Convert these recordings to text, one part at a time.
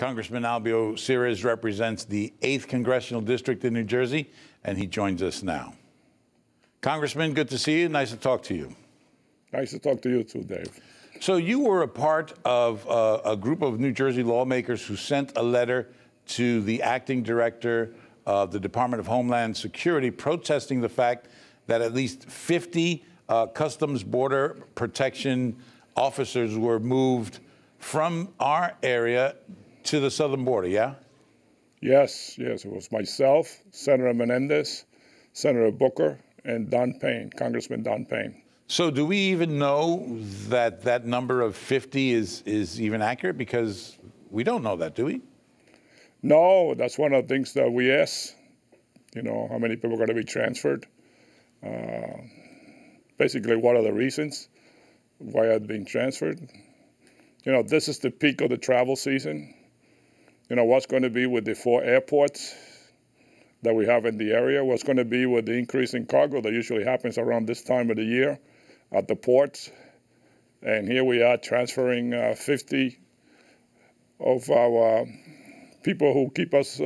Congressman Albio Sires represents the 8th Congressional District in New Jersey, and he joins us now. Congressman, good to see you. Nice to talk to you. Nice to talk to you too, Dave. So you were a part of a group of New Jersey lawmakers who sent a letter to the acting director of the Department of Homeland Security protesting the fact that at least 50 Customs Border Protection officers were moved from our area to the southern border, yeah? Yes, yes. It was myself, Senator Menendez, Senator Booker, and Don Payne, Congressman Don Payne. So do we even know that that number of 50 is even accurate? Because we don't know that, do we? No, that's one of the things that we ask, you know, how many people are going to be transferred. Basically, what are the reasons why they're being transferred? You know, this is the peak of the travel season. You know, what's going to be with the 4 airports that we have in the area? What's going to be with the increase in cargo that usually happens around this time of the year at the ports? And here we are transferring 50 of our people who keep us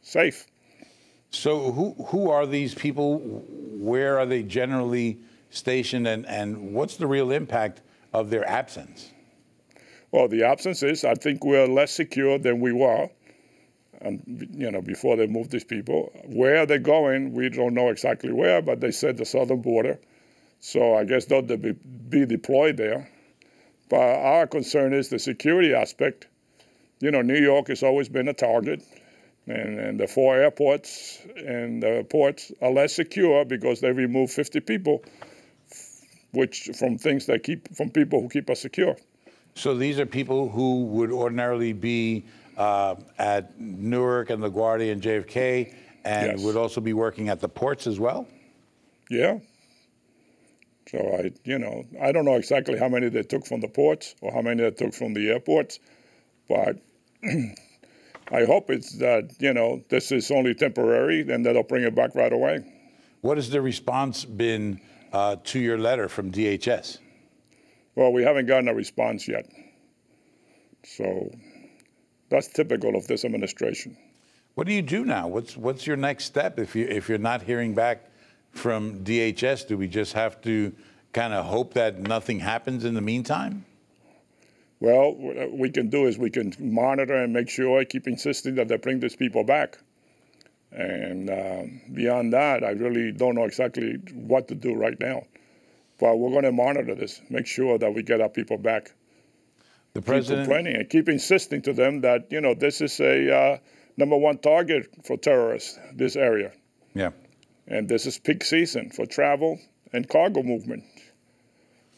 safe. So who are these people? Where are they generally stationed? And what's the real impact of their absence? Well, the absence is, I think we're less secure than we were, and, you know, before they moved these people. Where they're going, we don't know exactly where, but they said the southern border. So I guess they'll be deployed there. But our concern is the security aspect. You know, New York has always been a target, and the 4 airports and the ports are less secure because they remove 50 people, which from things that keep, from people who keep us secure. So these are people who would ordinarily be at Newark and LaGuardia and JFK, and yes, would also be working at the ports as well? Yeah. So I don't know exactly how many they took from the ports or how many they took from the airports, but I hope it's that, you know, this is only temporary and that they'll bring it back right away. What has the response been to your letter from DHS? Well, we haven't gotten a response yet. So that's typical of this administration. What do you do now? What's your next step if you're not hearing back from DHS? Do we just have to kind of hope that nothing happens in the meantime? Well, what we can do is we can monitor and make sure, keep insisting that they bring these people back. And beyond that, I really don't know exactly what to do right now. But we're going to monitor this, make sure that we get our people back. The president keep complaining and keep insisting to them that, you know, this is a #1 target for terrorists, this area. Yeah. And this is peak season for travel and cargo movement.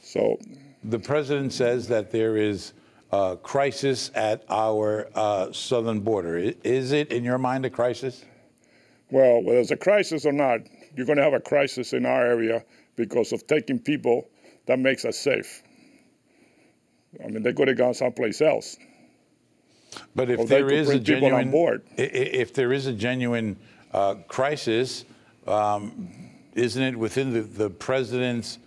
So the president says that there is a crisis at our southern border. Is it, in your mind, a crisis? Well, whether it's a crisis or not, you're going to have a crisis in our area because of taking people that makes us safe. I mean, they could have gone someplace else. But if there is a genuine, on board. If there is a genuine crisis, isn't it within the president's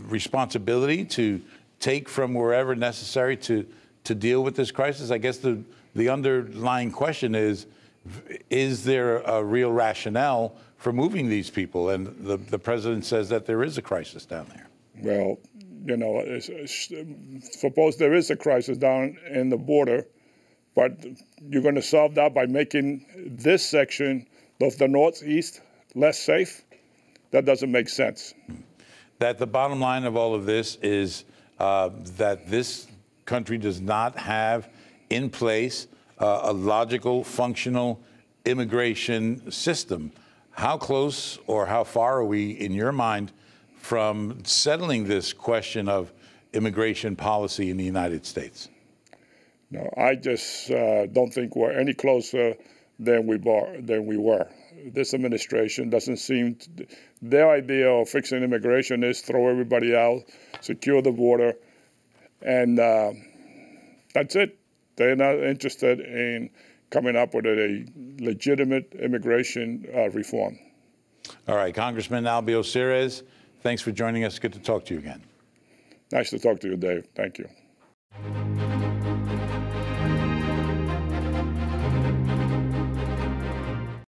responsibility to take from wherever necessary to deal with this crisis? I guess the underlying question is there a real rationale for moving these people? And the president says that there is a crisis down there. Well, you know, suppose there is a crisis down in the border, but you're going to solve that by making this section of the Northeast less safe? That doesn't make sense. That the bottom line of all of this is that this country does not have in place a logical, functional immigration system. How close or how far are we, in your mind, from settling this question of immigration policy in the United States? No, I just don't think we're any closer than we were. This administration doesn't seem to, their idea of fixing immigration is throw everybody out, secure the border, and that's it. They're not interested in coming up with a legitimate immigration reform. All right, Congressman Albio Sires, thanks for joining us. Good to talk to you again. Nice to talk to you, Dave. Thank you.